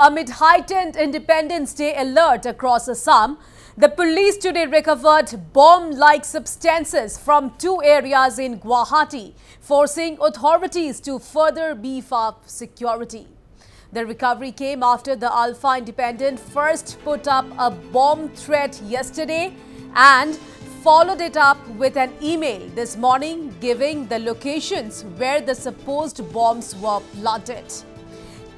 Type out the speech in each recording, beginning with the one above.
amid heightened Independence Day alert across Assam. The police today recovered bomb-like substances from two areas in Guwahati, forcing authorities to further beef up security. The recovery came after the ULFA-Independent first put up a bomb threat yesterday and followed it up with an email this morning giving the locations where the supposed bombs were planted.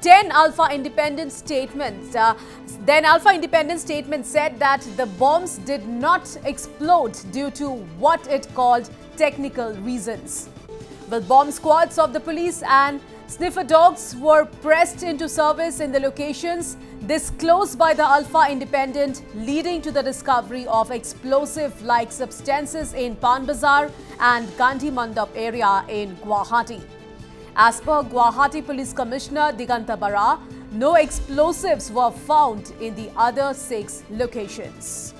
10 ULFA-Independent statements said that the bombs did not explode due to what it called technical reasons. Well, bomb squads of the police and sniffer dogs were pressed into service in the locations disclosed by the ULFA-Independent, leading to the discovery of explosive-like substances in Pan Bazaar and Gandhi Mandap area in Guwahati. As per Guwahati Police Commissioner Diganta Bara, no explosives were found in the other 6 locations.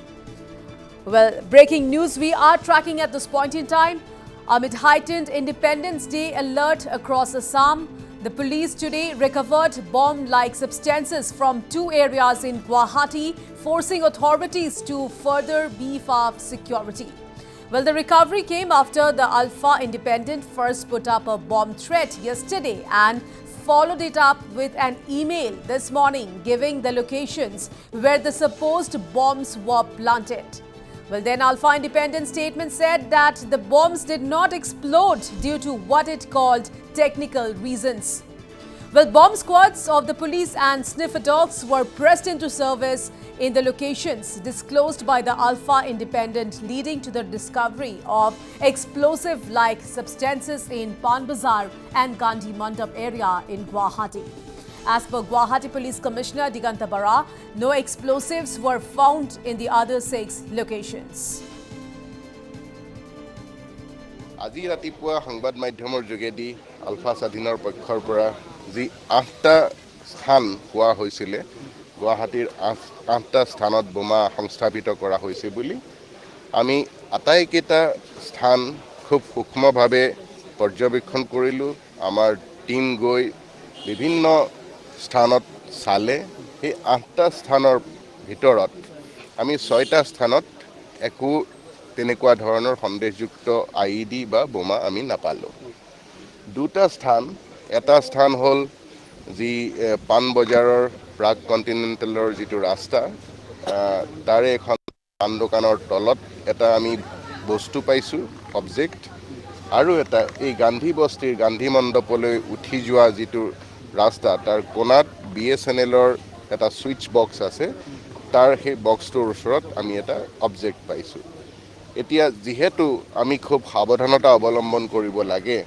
Well, breaking news we are tracking at this point in time. Amid heightened Independence Day alert across Assam, the police today recovered bomb-like substances from two areas in Guwahati, forcing authorities to further beef up security. Well, the recovery came after the ULFA-Independent first put up a bomb threat yesterday and followed it up with an email this morning giving the locations where the supposed bombs were planted. Well, then ULFA-Independent statement said that the bombs did not explode due to what it called technical reasons. Well, bomb squads of the police and sniffer dogs were pressed into service in the locations disclosed by the ULFA-Independent, leading to the discovery of explosive-like substances in Pan Bazaar and Gandhi Mandap area in Guwahati. As per Guwahati Police Commissioner Diganta Bara, no explosives were found in the other 6 locations. Aji ratipua hangbad madhyomor jogedi alpha sadhinor pakkhor pora ji 8ta sthan hua hoisile Guwahatir 8ta sthanot boma hongsthapito kora hoise boli ami atai kita sthan khub sukhmo bhabe porjobekhon korilu amar team goi bibhinno स्थानत साले ये 8टा स्थानर भितरत आमी 6टा स्थानत एकु तेनेकुवा धरणर संदेशयुक्त ID बा बोमा आमी नापालो दुटा स्थान एटा स्थान whole जी पान बजारर प्राग कन्टिनेंटलर जितु रास्ता तारे एखन पान दोकानर तलत एटा आमी वस्तु पाइसु ऑब्जेक्ट आरो एटा ए गांधी बस्तीर गांधी मण्डपले उठि जुवा जितु रास्ता तार कोनात BSNL और ऐता स्विच बॉक्स आसे तार हे बॉक्स तो उस्सरत अमी ऐता ऑब्जेक्ट पाइसू इतिया जिहेतु अमी खूब हाबरहनता अवलंबन कोरीबो लागे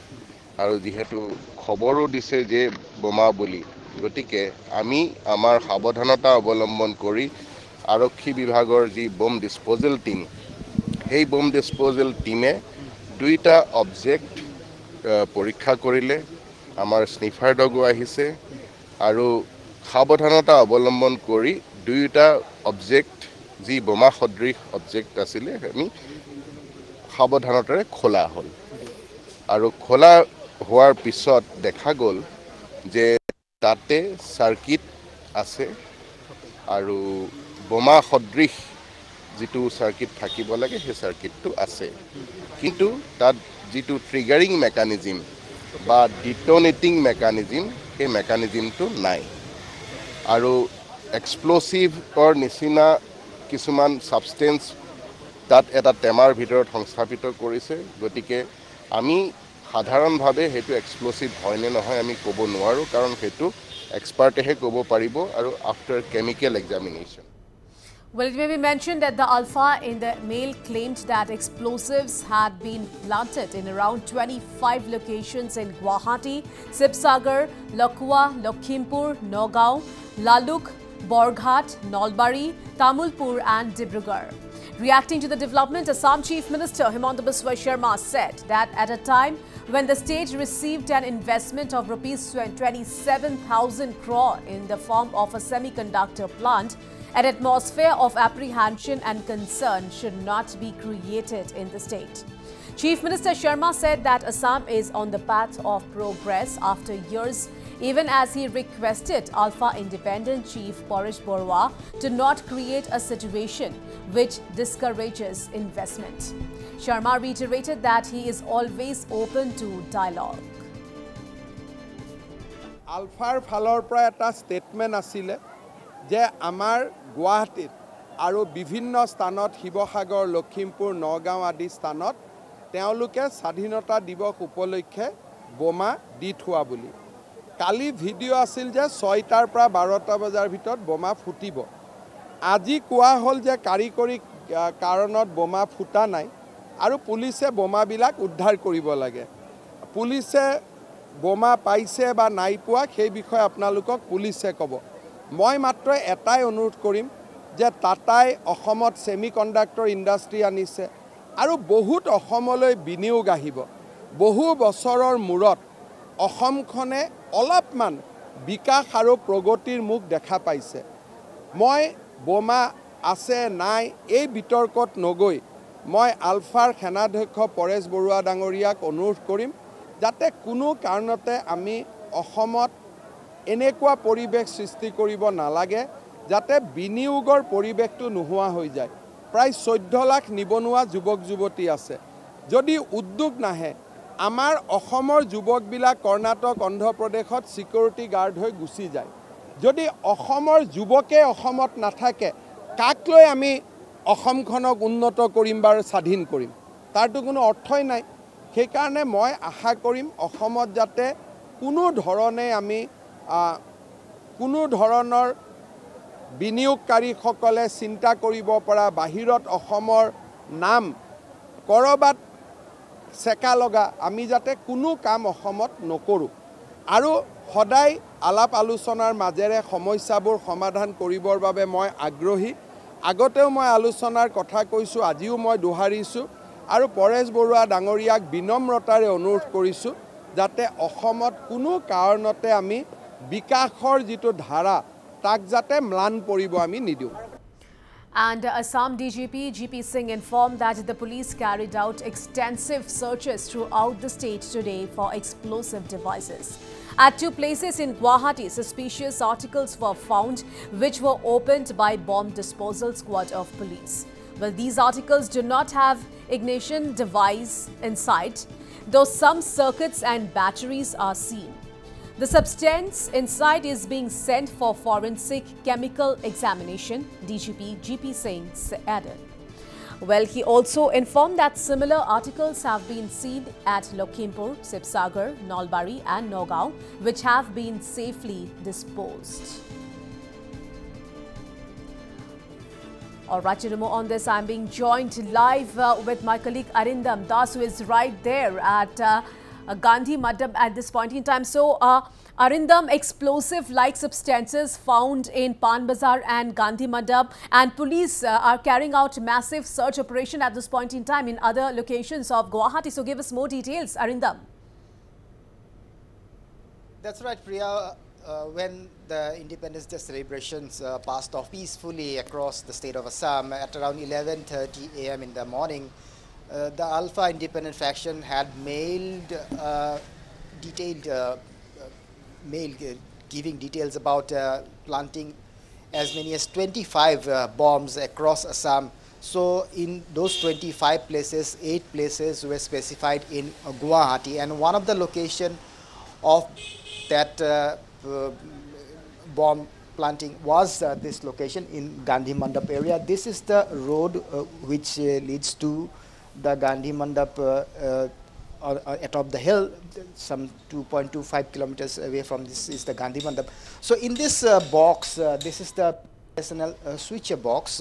आरो जिहेतु खबरो दिसे जे बोमा बोली गतिके अमी अमार हाबरहनता अवलंबन कोरी आरक्षी विभागर जी बम डिस्पोजल टीम हे बम डिस्पोजल टीमे दुईटा ऑब्जेक्ट परीक्षा कोरीले आमार स्निफार डगो आहिसे आरो सावधानता अवलम्बन करी दुईटा ऑब्जेक्ट जी बोमा सदृश ऑब्जेक्ट आसिले आमी सावधानतारे खोला हल आरो खोला होवार पिছত देखा गल जे ताते सर्किट आसे आरो बोमा सदृश जितु सर्किट থাকিব লাগে সেই सर्किटটো আছে কিন্তু তাত जितु ट्रिगरिंग मेकानिजम बा डिटोनेटिंग मेकानिजम ये मेकानिजम तो नाई आरो एक्सप्लोसिव और निसिना किसुमान सबस्टेंस तात एटा टेमार भीतर संस्थापित करिसे गतिके आमी साधारण भावे हेतु एक्सप्लोसिव होय ने नहय आमी कब नोवारो कारण हेतु एक्सपर्ट हे कब पारिबो आरो after chemical examination. Well, it may be mentioned that the ULFA in the mail claimed that explosives had been planted in around 25 locations in Guwahati, Sibsagar, Lokwa, Lokhimpur, Nogao, Laluk, Borghat, Nalbari, Tamulpur and Dibrugarh. Reacting to the development, Assam Chief Minister Himanta Biswa Sharma said that at a time when the state received an investment of rupees 27,000 crore in the form of a semiconductor plant, an atmosphere of apprehension and concern should not be created in the state. Chief Minister Sharma said that Assam is on the path of progress after years even as he requested ULFA-Independent Chief Porish Borua to not create a situation which discourages investment. Sharma reiterated that he is always open to dialogue. Alfar phalor pra eta statement asile je amar Guwahati आरो विभिन्न स्थानत शिवसागर लखीमपुर नगाँव आदि स्थानत तेओलुके स्वाधीनता दिवस उपलक्षे बोमा दी थुआ बुली काली video आसिल जे 6टार प्रा 12टा बजार भितर बोमा फुटिबो आजि कुआ हल जे कारिकरी कारणत बोमा फुटा नाइ आरो पुलिसे बोमा बिलाक उद्धार करिबो लागे पुलिसे बोमा पाइसे बा नाइ पुआ हे बिषय आपनालुকক पुलिसे कबो मय मात्र एटाय अनुरोध करिम जे टाटाई अहमत सेमिकन्डाक्टर इंडास्ट्री आनिसे आरो बहुत अहमलै बिनियोग आहिब बहु बसरर मुरत अहमखने अलपमान विकास आरो प्रगतिर मुख देखा पाइसे मय बोमा आसे नाइ ए बितर्कत नगई मय आल्फार सेनाध्यक्ष परेश बरुवा डांगरियाक अनुरोध करिम जाते कोनो कारणते आमी अहमत एनेकुवा परिवेश सृष्टि करिब नालागे जाते बिनियोगर परिवेशटो नहुआ हो जाए प्राय 14 लाख निबनुआ युवक युवती आसे जदि उद्योग नाहे आमार अहोमर युवकबिला कर्णाटक आंध्र प्रदेशत सिक्युरिटी गार्ड हो गुसी जाए जदि अहोमर युवके अहोमत नाथाके काक लय आमी अहोमखनक उन्नत करिम बार स्वाधीन करिम तारतो कोनो अर्थय नाइ हे कारणे मय आशा करिम अहोमत जाते कोनो धरणे आमी कोनो धৰণৰ बिनियोगकारी सकले चिंता करिब परा बाहिरत अहोमर नाम करबात सेका लगा आमी जाते कोनो काम अहोमत नकरू आरो हदाय आलाप आलोचनार माजेरे समस्याबुर समाधान करिबर बारे मैं आग्रही आगतेओ मैं आलोचनार कथा कइसु आजिओ मैं दोहारिसु आरो परेश बरुवा डांगरियाक विनम्रतारे अनुरोध करिसु जाते अहोमत कोनो कारणते आमी विकासर जितो धारा And Assam DGP G P Singh informed that the police carried out extensive searches throughout the state today for explosive devices. At 2 places in Guwahati, suspicious articles were found, which were opened by bomb disposal squad of police. Well, these articles do not have ignition device inside, though some circuits and batteries are seen. The substance inside is being sent for forensic chemical examination, DGP G P Singh added. Well, he also informed that similar articles have been seen at Lokhimpur, Sibsagar, Nalbari and Nagaon, which have been safely disposed. All right, Chirumo, on this, I'm being joined live with my colleague Arindam Das, who is right there at Gandhi Mandap at this point in time. So, Arindam, explosive-like substances found in Pan Bazaar and Gandhi Mandap, and police are carrying out massive search operation at this point in time in other locations of Guwahati. So, give us more details, Arindam. That's right, Priya. When the Independence Day celebrations passed off peacefully across the state of Assam at around 11:30 a.m. in the morning, the ULFA-Independent faction had mailed detailed mail giving details about planting as many as 25 bombs across Assam. So in those 25 places, 8 places were specified in Guwahati, and one of the location of that bomb planting was this location in Gandhi Mandap area. This is the road which leads to the Gandhi Mandap atop the hill, some 2.25 kilometers away from this is the Gandhi Mandap. So in this box, this is the personal switcher box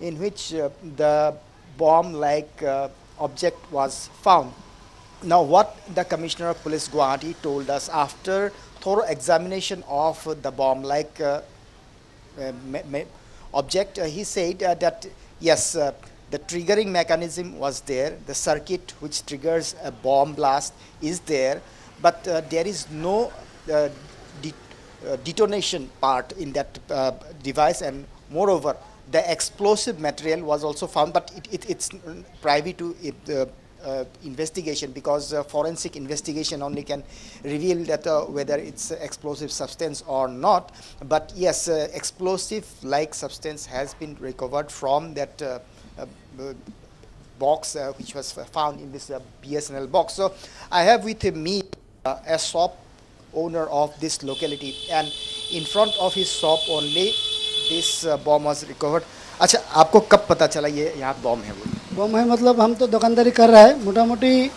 in which the bomb-like object was found. Now what the Commissioner of Police Guwahati told us after thorough examination of the bomb-like object, he said that yes, the triggering mechanism was there, the circuit which triggers a bomb blast is there, but there is no detonation part in that device, and moreover the explosive material was also found, but it's privy to investigation, because forensic investigation only can reveal that whether it's explosive substance or not. But yes, explosive like substance has been recovered from that box which was found in this BSNL box. So I have with me a shop owner of this locality, and in front of his shop only this bomb was recovered. अच्छा, आपको कब पता चला ये यहाँ बम है? मतलब हम तो दुकानदारी कर रहा है, मोटा मोटी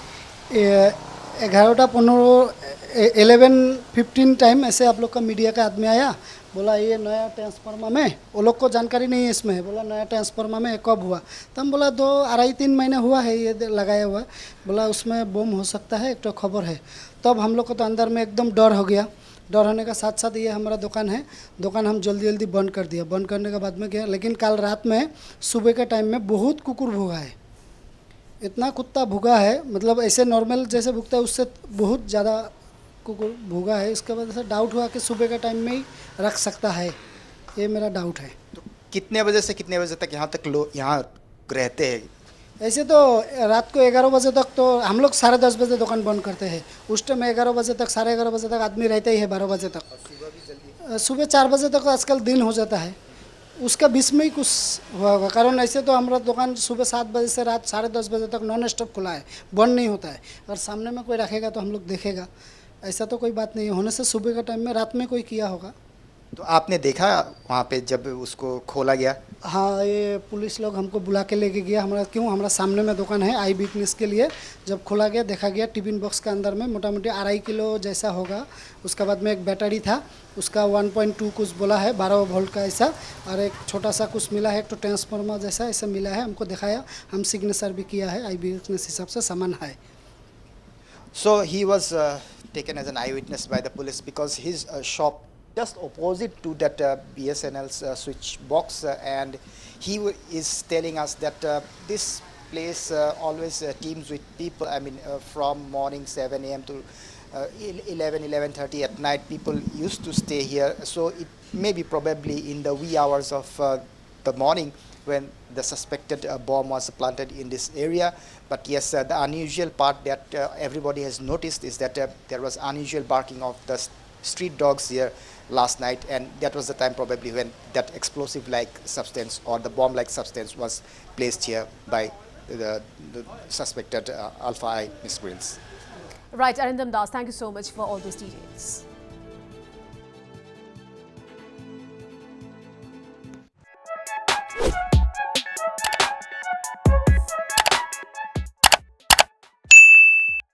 11:15 टाइम ऐसे आप लोग का मीडिया का आदमी आया, बोला ये नया ट्रांसफार्मर में, वो लोग को जानकारी नहीं है इसमें, बोला नया ट्रांसफार्मर में कब हुआ, तो हम बोला 2-3 महीने हुआ है ये लगाया हुआ, बोला उसमें बम हो सकता है, एक तो खबर है। तब हम लोग को तो अंदर में एकदम डर हो गया। डर होने का साथ साथ ये हमारा दुकान है, दुकान हम जल्दी बंद कर दिया। बंद करने के बाद में क्या, लेकिन कल रात में सुबह के टाइम में बहुत कुकुर भूखा है, इतना कुत्ता भूखा है, मतलब ऐसे नॉर्मल जैसे भूखता है उससे बहुत ज़्यादा कुकुर भूखा है। इसके बाद ऐसा डाउट हुआ कि सुबह के टाइम में ही रख सकता है, ये मेरा डाउट है। तो कितने बजे से कितने बजे तक यहाँ तक लोग यहाँ रहते हैं? ऐसे तो रात को 11 बजे तक, तो हम लोग 10:30 बजे दुकान बंद करते हैं, उस टाइम 11 बजे तक 11:30 बजे तक आदमी रहता ही है, 12 बजे तक, सुबह 4 बजे तक आजकल दिन हो जाता है, उसका बीच में ही कुछ हुआ होगा। कारण ऐसे तो हमारा दुकान सुबह 7 बजे से रात 10:30 बजे तक नॉन स्टॉप खुला है, बंद नहीं होता है। अगर सामने में कोई रखेगा तो हम लोग देखेगा, ऐसा तो कोई बात नहीं होने से सुबह के टाइम में रात में कोई किया होगा। तो आपने देखा वहाँ पे जब उसको खोला गया? हाँ, ये पुलिस लोग हमको बुला के लेके गया हमारा, क्यों हमारा सामने में दुकान है, आई बिकनेस के लिए। जब खोला गया देखा गया टिफिन बॉक्स के अंदर में मोटा मोटी 2.5 किलो जैसा होगा, उसका बाद में एक बैटरी था, उसका 1.2 कुछ बोला है, 12 वोल्ट का ऐसा, और एक छोटा सा कुछ मिला है, एक तो ट्रांसफार्मर जैसा ऐसा मिला है, हमको दिखाया, हम सिग्नेचर भी किया है, आई बिकनेस हिसाब से सामान है। So he was taken as an I witness by the police because his shop just opposite to that BSNL's switch box, and he is telling us that this place always teams with people. I mean, from morning 7 AM to 11:30 at night, people used to stay here. So it may be probably in the wee hours of the morning when the suspected bomb was planted in this area. But yes, the unusual part that everybody has noticed is that there was unusual barking of the street dogs here last night, and that was the time probably when that explosive like substance or the bomb like substance was placed here by the suspected Alpha I miscreants. Right, Arindam Das, thank you so much for all those details.